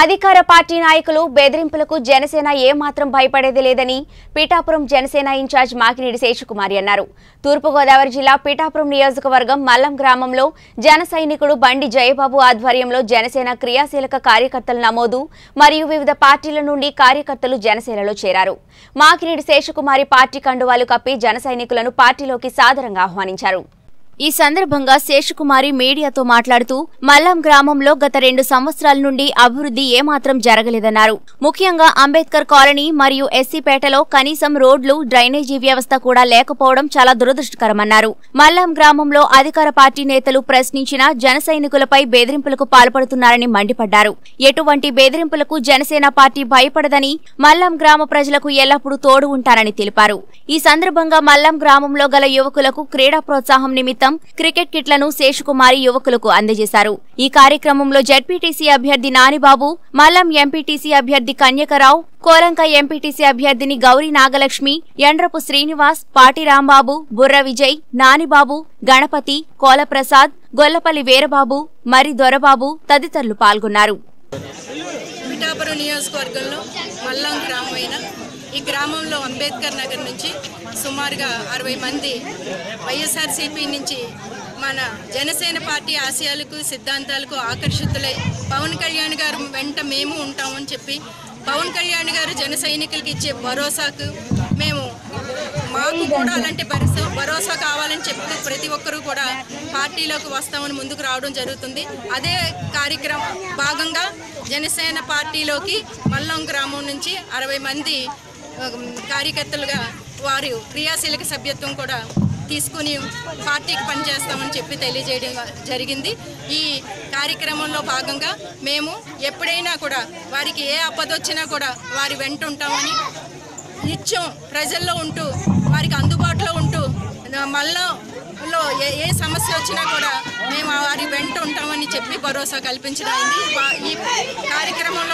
అధికార పార్టీ నాయకులు బెదిరింపులకు జనసేన ఏ మాత్రం భయపడేది లేదని పిఠాపురం జనసేన ఇన్ఛార్జ్ మాకినేడి శేషకుమారి అన్నారు. తూర్పు గోదావరి జిల్లా పిఠాపురం నియోజకవర్గం మల్లం గ్రామంలో జనసైనికుడు బండి జయబాబు ఆధ్వర్యంలో జనసేన క్రియాశీలక కార్యకర్తల నమోదు మరియు వివిధ పార్టీల నుండి కార్యకర్తలు జనసేనలో చేరారు. మాకినేడి శేషకుమారి పార్టీ కండువాలు కప్పి జనసైనికులను పార్టీలోకి సాదరంగా ఆహ్వానించారు. ఈ సందర్భంగా శేషకుమారి మీడియాతో మాట్లాడుతూ మల్లం గ్రామంలో గత 2 సంవత్సరాల నుండి అభివృద్ధి ఏమాత్రం జరగలేదన్నారు. ముఖ్యంగా అంబేద్కర్ కాలనీ మరియు ఎస్సీపేటలో కనీసం రోడ్లు, డ్రైనేజీ వ్యవస్థ కూడా లేకపోవడం చాలా దురదృష్టకరమన్నారు. మల్లం గ్రామంలో అధికార పార్టీ నేతలు ప్రశ్నించిన జనసైనికులపై బెదిరింపులకు పాల్పడుతున్నారని మండిపడ్డారు. ఎటువంటి బెదిరింపులకు జనసేన పార్టీ భయపడదని, మల్లం గ్రామ ప్రజలకు ఎల్లప్పుడూ తోడు ఉంటారని తెలిపారు. ఈ సందర్భంగా మల్లం గ్రామంలో గల యువకులకు క్రీడా ప్రోత్సాహం నిమిత్తం క్రికెట్ కిట్లను శేషకుమారి యువకులకు అందజేశారు. ఈ కార్యక్రమంలో జెడ్పీటీసీ అభ్యర్థి నానిబాబు, మల్లం ఎంపీటీసీ అభ్యర్థి కన్యకరావు, కోలంక ఎంపీటీసీ అభ్యర్థిని గౌరీ నాగలక్ష్మి, యండ్రపు శ్రీనివాస్, పాటి రాంబాబు, బుర్ర విజయ్, నానిబాబు, గణపతి, కోలప్రసాద్, గొల్లపల్లి వీరబాబు, మరి దొరబాబు తదితరులు పాల్గొన్నారు. ఈ గ్రామంలో అంబేద్కర్ నగర్ నుంచి సుమారుగా 60 మంది వైఎస్ఆర్సీపీ నుంచి మన జనసేన పార్టీ ఆశయాలకు, సిద్ధాంతాలకు ఆకర్షితులై పవన్ కళ్యాణ్ గారు వెంట మేము ఉంటామని చెప్పి పవన్ కళ్యాణ్ గారు జన సైనికులకు ఇచ్చే భరోసాకు మేము మాకు కూడా అలాంటి భరోసా కావాలని చెప్తూ ప్రతి ఒక్కరూ కూడా పార్టీలోకి వస్తామని ముందుకు రావడం జరుగుతుంది. అదే కార్యక్రమం భాగంగా జనసేన పార్టీలోకి మల్లం గ్రామం నుంచి 60 మంది కార్యకర్తలుగా వారు క్రియాశీలక సభ్యత్వం కూడా తీసుకుని పార్టీకి పనిచేస్తామని చెప్పి తెలియజేయడం జరిగింది. ఈ కార్యక్రమంలో భాగంగా మేము ఎప్పుడైనా కూడా వారికి ఏ ఆపదొచ్చినా కూడా వారి వెంట ఉంటామని, నిత్యం ప్రజల్లో ఉంటూ వారికి అందుబాటులో ఉంటూ మల్లంలో ఏ సమస్య వచ్చినా కూడా మేము వారి వెంట ఉంటామని చెప్పి భరోసా కల్పించడం ఈ కార్యక్రమంలో